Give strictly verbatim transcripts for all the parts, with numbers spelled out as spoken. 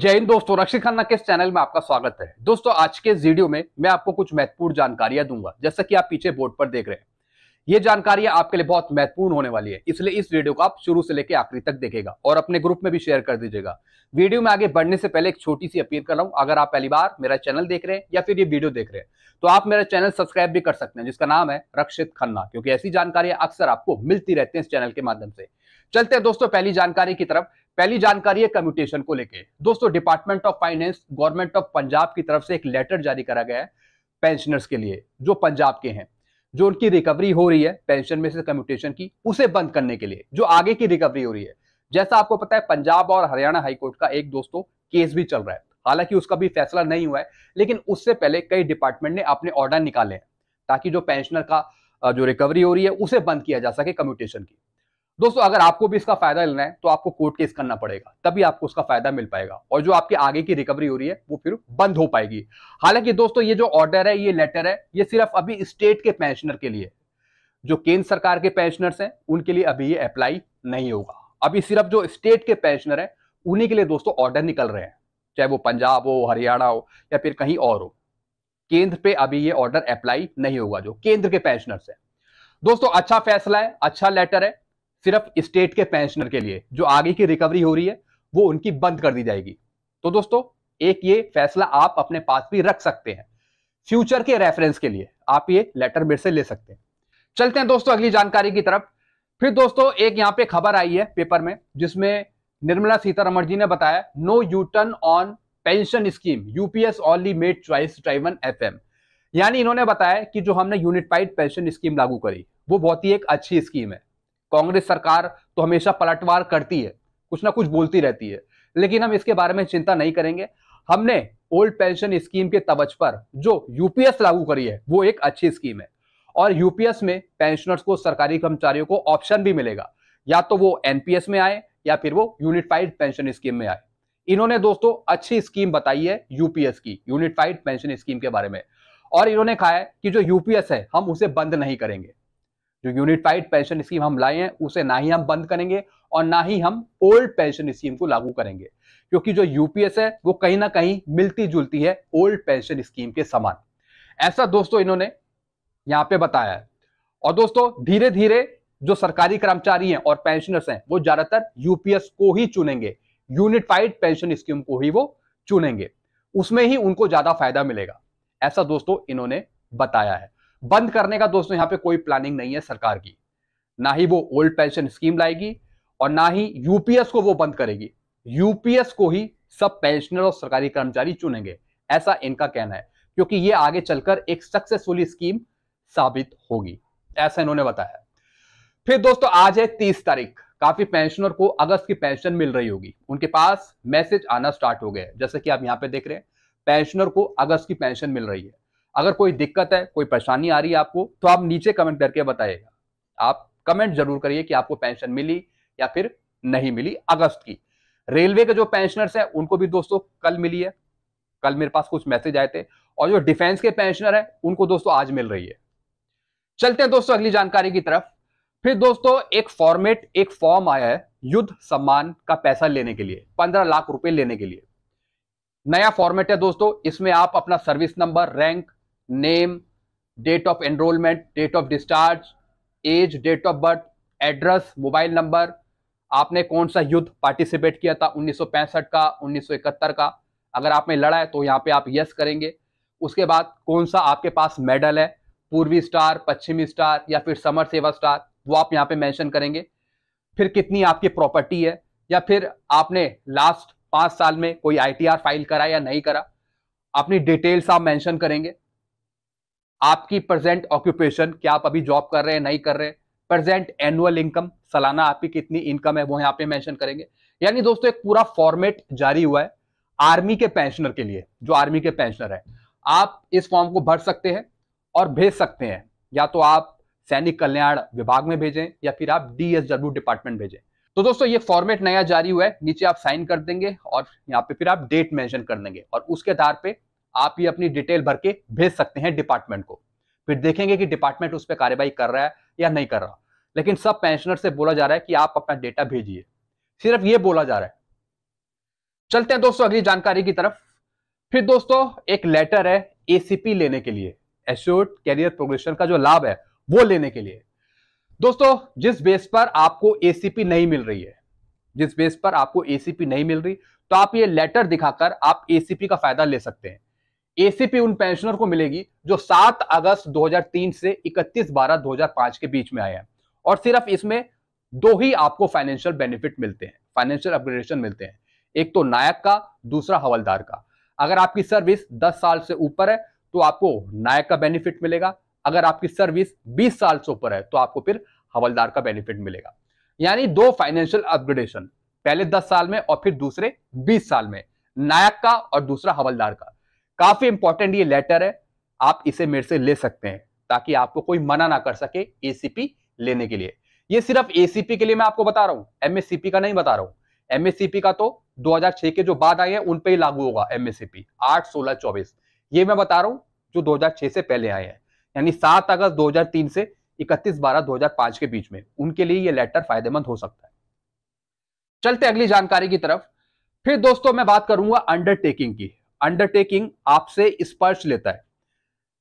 जय हिंद दोस्तों, रक्षित खन्ना के इस चैनल में आपका स्वागत है। दोस्तों, आज के वीडियो में मैं आपको कुछ महत्वपूर्ण जानकारियां दूंगा। जैसा कि आप पीछे बोर्ड पर देख रहे हैं, ये जानकारियां आपके लिए बहुत महत्वपूर्ण होने वाली है, इसलिए इस वीडियो को आप शुरू से लेकर आखिरी तक देखेगा और अपने ग्रुप में भी शेयर कर दीजिएगा। वीडियो में आगे बढ़ने से पहले एक छोटी सी अपील कर रहा हूं, अगर आप पहली बार मेरा चैनल देख रहे हैं या फिर ये वीडियो देख रहे हैं तो आप मेरा चैनल सब्सक्राइब भी कर सकते हैं, जिसका नाम है रक्षित खन्ना, क्योंकि ऐसी जानकारियां अक्सर आपको मिलती रहती है इस चैनल के माध्यम से। चलते हैं दोस्तों पहली जानकारी की तरफ। पहली जानकारी है कम्यूटेशन को लेके। दोस्तों, department of finance government of Punjab की तरफ से एक लेटर जारी करा गया है पेंशनर्स के लिए जो पंजाब के हैं, जो उनकी रिकवरी हो रही है पेंशन में से कम्यूटेशन की, उसे बंद करने के लिए, जो आगे की रिकवरी हो रही है। जैसा आपको पता है, पंजाब और हरियाणा हाईकोर्ट का एक दोस्तों केस भी चल रहा है, हालांकि उसका भी फैसला नहीं हुआ है, लेकिन उससे पहले कई डिपार्टमेंट ने अपने ऑर्डर निकाले हैं ताकि जो पेंशनर का जो रिकवरी हो रही है उसे बंद किया जा सके कम्यूटेशन की। दोस्तों, अगर आपको भी इसका फायदा लेना है तो आपको कोर्ट केस करना पड़ेगा, तभी आपको उसका फायदा मिल पाएगा और जो आपके आगे की रिकवरी हो रही है वो फिर बंद हो पाएगी। हालांकि दोस्तों, ये जो ऑर्डर है, ये लेटर है, ये सिर्फ अभी स्टेट के पेंशनर के लिए, जो केंद्र सरकार के पेंशनर्स हैं उनके लिए अभी ये अप्लाई नहीं होगा। अभी सिर्फ जो स्टेट के पेंशनर है उन्हीं के लिए दोस्तों ऑर्डर निकल रहे हैं, चाहे वो पंजाब हो, हरियाणा हो या फिर कहीं और हो, केंद्र पे अभी ये ऑर्डर अप्लाई नहीं होगा जो केंद्र के पेंशनर्स है। दोस्तों, अच्छा फैसला है, अच्छा लेटर है, सिर्फ स्टेट के पेंशनर के लिए जो आगे की रिकवरी हो रही है वो उनकी बंद कर दी जाएगी। तो दोस्तों, एक ये फैसला आप अपने पास भी रख सकते हैं, फ्यूचर के रेफरेंस के लिए आप ये लेटर मेरे से ले सकते हैं। चलते हैं दोस्तों अगली जानकारी की तरफ। फिर दोस्तों, एक यहाँ पे खबर आई है पेपर में, जिसमें निर्मला सीतारमण जी ने बताया no U turn on pension scheme, UPS only made choice driven FM. यानी इन्होंने बताया कि जो हमने यूनिफाइड पेंशन स्कीम लागू करी वो बहुत ही एक अच्छी स्कीम है। कांग्रेस सरकार तो हमेशा पलटवार करती है, कुछ ना कुछ बोलती रहती है, लेकिन हम इसके बारे में चिंता नहीं करेंगे। हमने ओल्ड पेंशन स्कीम के तवज पर जो यूपीएस लागू करी है वो एक अच्छी स्कीम है और यूपीएस में पेंशनर्स को, सरकारी कर्मचारियों को ऑप्शन भी मिलेगा, या तो वो एनपीएस में आए या फिर वो यूनिफाइड पेंशन स्कीम में आए। इन्होंने दोस्तों अच्छी स्कीम बताई है यूपीएस की, यूनिफाइड पेंशन स्कीम के बारे में, और इन्होंने कहा है कि जो यूपीएस है हम उसे बंद नहीं करेंगे। जो यूनिफाइड पेंशन स्कीम हम लाए हैं उसे ना ही हम बंद करेंगे और ना ही हम ओल्ड पेंशन स्कीम को लागू करेंगे, क्योंकि जो यूपीएस है वो कहीं ना कहीं मिलती जुलती है ओल्ड पेंशन स्कीम के समान। ऐसा दोस्तों इन्होंने यहाँ पे बताया है। और दोस्तों, धीरे धीरे जो सरकारी कर्मचारी हैं और पेंशनर्स हैं वो ज्यादातर यूपीएस को ही चुनेंगे, यूनिफाइड पेंशन स्कीम को ही वो चुनेंगे, उसमें ही उनको ज्यादा फायदा मिलेगा, ऐसा दोस्तों इन्होंने बताया है। बंद करने का दोस्तों यहाँ पे कोई प्लानिंग नहीं है सरकार की, ना ही वो ओल्ड पेंशन स्कीम लाएगी और ना ही यूपीएस को वो बंद करेगी। यूपीएस को ही सब पेंशनर और सरकारी कर्मचारी चुनेंगे, ऐसा इनका कहना है, क्योंकि ये आगे चलकर एक सक्सेसफुल स्कीम साबित होगी, ऐसा इन्होंने बताया। फिर दोस्तों, आज है तीस तारीख। काफी पेंशनर को अगस्त की पेंशन मिल रही होगी, उनके पास मैसेज आना स्टार्ट हो गए। जैसे कि आप यहाँ पे देख रहे हैं, पेंशनर को अगस्त की पेंशन मिल रही है। अगर कोई दिक्कत है, कोई परेशानी आ रही है आपको, तो आप नीचे कमेंट करके बताइएगा। आप कमेंट जरूर करिए कि आपको पेंशन मिली या फिर नहीं मिली अगस्त की। रेलवे के जो पेंशनर्स हैं उनको भी दोस्तों कल मिली है, कल मेरे पास कुछ मैसेज आए थे, और जो डिफेंस के पेंशनर हैं उनको दोस्तों आज मिल रही है। चलते हैं दोस्तों अगली जानकारी की तरफ। फिर दोस्तों, एक फॉर्मेट, एक फॉर्म आया है युद्ध सम्मान का पैसा लेने के लिए, पंद्रह लाख रुपए लेने के लिए। नया फॉर्मेट है दोस्तों, इसमें आप अपना service number, rank, name, date of enrolment, date of discharge, age, date of birth, address, mobile number, आपने कौन सा युद्ध पार्टिसिपेट किया था, उन्नीस सौ पैंसठ का, उन्नीस सौ इकहत्तर का, अगर आपने लड़ा है तो यहाँ पे आप यस करेंगे। उसके बाद कौन सा आपके पास मेडल है, पूर्वी स्टार, पश्चिमी स्टार या फिर समर सेवा स्टार, वो आप यहाँ पे मेंशन करेंगे। फिर कितनी आपकी प्रॉपर्टी है, या फिर आपने लास्ट पाँच साल में कोई आई टी आर फाइल करा या नहीं करा, अपनी डिटेल्स आप मेंशन करेंगे। आपकी प्रेजेंट ऑक्यूपेशन, क्या आप अभी जॉब कर रहे हैं, नहीं कर रहे हैं। प्रेजेंट एनुअल इनकम, सालाना आपकी कितनी इनकम है वो यहाँ पे मेंशन करेंगे। यानी दोस्तों एक पूरा फॉर्मेट जारी हुआ है आर्मी के पेंशनर के लिए, जो आर्मी के पेंशनर है आप इस फॉर्म को भर सकते हैं और भेज सकते हैं, या तो आप सैनिक कल्याण विभाग में भेजें या फिर आप डी एस डब्ल्यू डिपार्टमेंट भेजें। तो दोस्तों ये फॉर्मेट नया जारी हुआ है, नीचे आप साइन कर देंगे और यहाँ पे फिर आप डेट मेंशन कर देंगे, और उसके आधार पे आप ये अपनी डिटेल भर के भेज सकते हैं डिपार्टमेंट को। फिर देखेंगे कि डिपार्टमेंट उस पर कार्रवाई कर रहा है या नहीं कर रहा। लेकिन सब पेंशनर से बोला जा रहा है कि आप अपना डेटा भेजिए, सिर्फ ये बोला जा रहा है। चलते हैं दोस्तों अगली जानकारी की तरफ। फिर दोस्तों एक लेटर है एसीपी लेने के लिए, एश्योर्ड कैरियर प्रोग्रेशन का जो लाभ है वो लेने के लिए। दोस्तों जिस बेस पर आपको एसीपी नहीं मिल रही है, जिस बेस पर आपको एसीपी नहीं मिल रही, तो आप ये लेटर दिखाकर आप एसीपी का फायदा ले सकते हैं। एसीपी उन पेंशनर को मिलेगी जो सात अगस्त दो हज़ार तीन से इकतीस बारह दो हज़ार पाँच के बीच में आए हैं, और सिर्फ इसमें दो ही आपको फाइनेंशियल बेनिफिट मिलते हैं, फाइनेंशियल अपग्रेडेशन मिलते हैं, एक तो नायक का, दूसरा हवलदार का। अगर आपकी सर्विस दस साल से ऊपर है तो आपको नायक का बेनिफिट मिलेगा, अगर आपकी सर्विस बीस साल से ऊपर है तो आपको फिर हवलदार का बेनिफिट मिलेगा। यानी दो फाइनेंशियल अपग्रेडेशन, पहले दस साल में और फिर दूसरे बीस साल में, नायक का और दूसरा हवलदार का। काफी इंपॉर्टेंट ये लेटर है, आप इसे मेरे से ले सकते हैं ताकि आपको कोई मना ना कर सके एसीपी लेने के लिए। ये सिर्फ एसीपी के लिए मैं आपको बता रहा हूँ, एमएससीपी का नहीं बता रहा हूँ। एमएससीपी का तो दो हज़ार छह के जो बाद आए हैं उन पे ही लागू होगा एमएससीपी आठ सोलह चौबीस। ये मैं बता रहा हूँ जो दो हज़ार छह से पहले आए हैं, यानी सात अगस्त दो हज़ार तीन से इकतीस बारह दो हज़ार पाँच के बीच में, उनके लिए ये लेटर फायदेमंद हो सकता है। चलते अगली जानकारी की तरफ। फिर दोस्तों मैं बात करूंगा अंडरटेकिंग की। अंडरटेकिंग आपसे स्पर्श लेता है,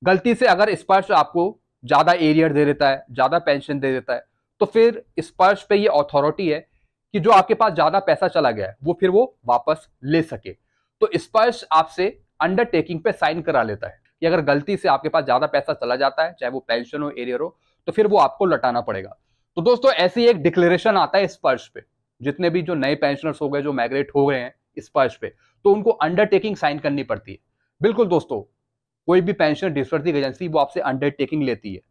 गलती से अगर स्पर्श आपको ज्यादा एरियर दे देता है, ज्यादा पेंशन दे देता है, तो फिर स्पर्श पे ये अथॉरिटी है कि जो आपके पास ज्यादा पैसा चला गया है वो फिर वो वापस ले सके। तो स्पर्श आपसे अंडरटेकिंग पे साइन करा लेता है कि अगर गलती से आपके पास ज्यादा पैसा चला जाता है, चाहे वो पेंशन हो एरियर हो, तो फिर वो आपको लौटाना पड़ेगा। तो दोस्तों ऐसी एक डिक्लेरेशन आता है स्पर्श पे, जितने भी जो नए पेंशनर्स हो गए, जो माइग्रेट हो गए हैं स्पर्श पे, तो उनको अंडरटेकिंग साइन करनी पड़ती है। बिल्कुल दोस्तों, कोई भी पेंशन डिस्बर्सिंग एजेंसी वो आपसे अंडरटेकिंग लेती है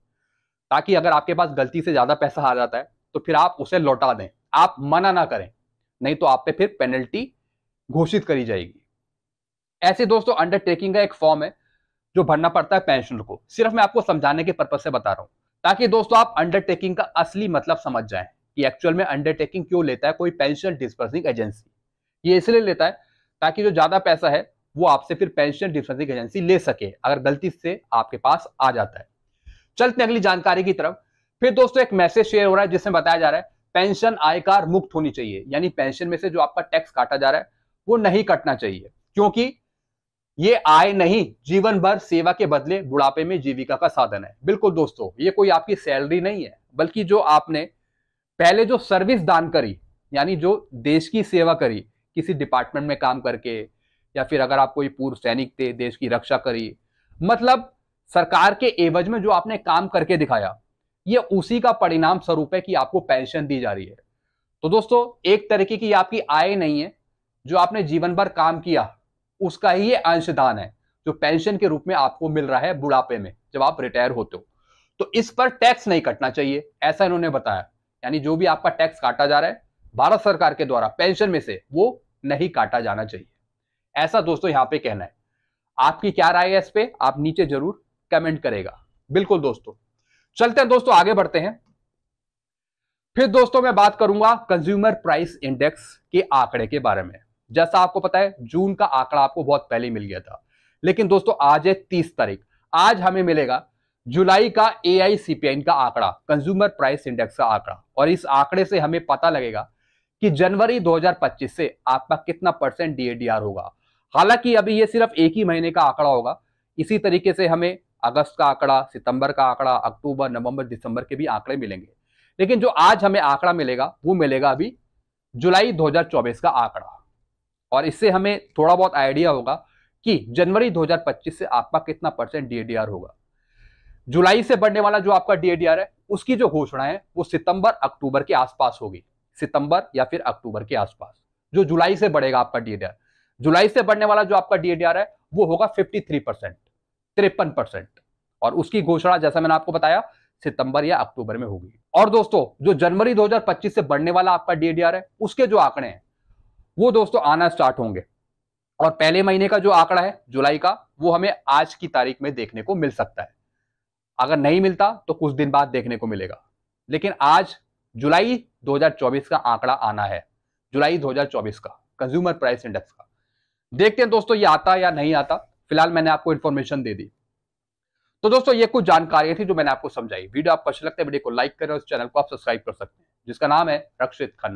ताकि अगर आपके पास गलती से ज्यादा पैसा आ जाता है तो फिर आप उसे लौटा दें, आप मना ना करें, नहीं तो आप पे फिर पेनल्टी घोषित करी जाएगी। ऐसे दोस्तों अंडरटेकिंग का एक फॉर्म है जो भरना पड़ता है पेंशनर को। सिर्फ मैं आपको समझाने के पर्पज से बता रहा हूँ ताकि दोस्तों आप अंडरटेकिंग का असली मतलब समझ जाए कि एक्चुअल में अंडरटेकिंग क्यों लेता है कोई पेंशन डिस्बर्सिंग एजेंसी। ये इसलिए लेता है ताकि जो ज्यादा पैसा है वो आपसे फिर पेंशन डिस्बर्सिंग एजेंसी ले सके अगर गलती से आपके पास आ जाता है। चलते हैं अगली जानकारी की तरफ। फिर दोस्तों एक मैसेज शेयर हो रहा है जिसमें बताया जा रहा है पेंशन आयकर मुक्त होनी चाहिए, यानी पेंशन में से जो आपका टैक्स काटा जा रहा है वो नहीं कटना चाहिए, क्योंकि ये आय नहीं जीवन भर सेवा के बदले बुढ़ापे में जीविका का साधन है। बिल्कुल दोस्तों, ये कोई आपकी सैलरी नहीं है, बल्कि जो आपने पहले जो सर्विस दान करी, यानी जो देश की सेवा करी, किसी डिपार्टमेंट में काम करके, या फिर अगर आप कोई पूर्व सैनिक थे, देश की रक्षा करी, मतलब सरकार के एवज में जो आपने काम करके दिखाया, ये उसी का परिणाम स्वरूप है कि आपको पेंशन दी जा रही है। तो दोस्तों एक तरीके की आपकी आय नहीं है, जो आपने जीवन भर काम किया उसका ही ये अंशदान है जो पेंशन के रूप में आपको मिल रहा है बुढ़ापे में जब आप रिटायर होते हो। तो इस पर टैक्स नहीं कटना चाहिए, ऐसा इन्होंने बताया। यानी जो भी आपका टैक्स काटा जा रहा है भारत सरकार के द्वारा पेंशन में से, वो नहीं काटा जाना चाहिए, ऐसा दोस्तों यहाँ पे कहना है। आपकी क्या राय है इस पे आप नीचे जरूर कमेंट करेगा। बिल्कुल दोस्तों, चलते हैं दोस्तों आगे बढ़ते हैं। फिर दोस्तों मैं बात करूंगा कंज्यूमर प्राइस इंडेक्स के आंकड़े के बारे में। जैसा आपको पता है जून का आंकड़ा आपको बहुत पहले मिल गया था, लेकिन दोस्तों आज है तीस तारीख, आज हमें मिलेगा जुलाई का ए आई सी पी आई का आंकड़ा, कंज्यूमर प्राइस इंडेक्स का आंकड़ा। और इस आंकड़े से हमें पता लगेगा कि जनवरी दो हज़ार पच्चीस से आपका कितना percent D A D R होगा। हालांकि अभी ये सिर्फ एक ही महीने का आंकड़ा होगा, इसी तरीके से हमें अगस्त का आंकड़ा, सितंबर का आंकड़ा, अक्टूबर, नवंबर, दिसंबर के भी आंकड़े मिलेंगे, लेकिन जो आज हमें आंकड़ा मिलेगा वो मिलेगा अभी जुलाई दो हज़ार चौबीस का आंकड़ा। और इससे हमें थोड़ा बहुत आइडिया होगा कि जनवरी दो हज़ार पच्चीस से आपका कितना percent D A D R होगा। जुलाई से बढ़ने वाला जो आपका डी ए डी आर है उसकी जो घोषणा है वो सितंबर अक्टूबर के आसपास होगी, सितंबर या फिर अक्टूबर के आसपास जो जुलाई से बढ़ेगा आपका डी ए डी आर। जुलाई से बढ़ने वाला जो आपका डी ए डी आर है वो होगा तिरपन परसेंट, और उसकी घोषणा जैसा मैंने आपको बताया सितंबर या अक्टूबर में होगी। और दोस्तों जो जनवरी दो हज़ार पच्चीस से बढ़ने वाला आपका डी ए डी आर है उसके जो आंकड़े हैं वो दोस्तों आना स्टार्ट होंगे, और पहले महीने का जो आंकड़ा है जुलाई का वो हमें आज की तारीख में देखने को मिल सकता है। अगर नहीं मिलता तो कुछ दिन बाद देखने को मिलेगा, लेकिन आज जुलाई दो हज़ार चौबीस का आंकड़ा आना है, जुलाई दो हज़ार चौबीस का कंज्यूमर प्राइस इंडेक्स का। देखते हैं दोस्तों ये आता या नहीं आता, फिलहाल मैंने आपको इन्फॉर्मेशन दे दी। तो दोस्तों ये कुछ जानकारी थी जो मैंने आपको समझाई। वीडियो आपको अच्छी लगती है, वीडियो को लाइक करें और इस चैनल को आप सब्सक्राइब कर सकते हैं, जिसका नाम है रक्षित खन्ना।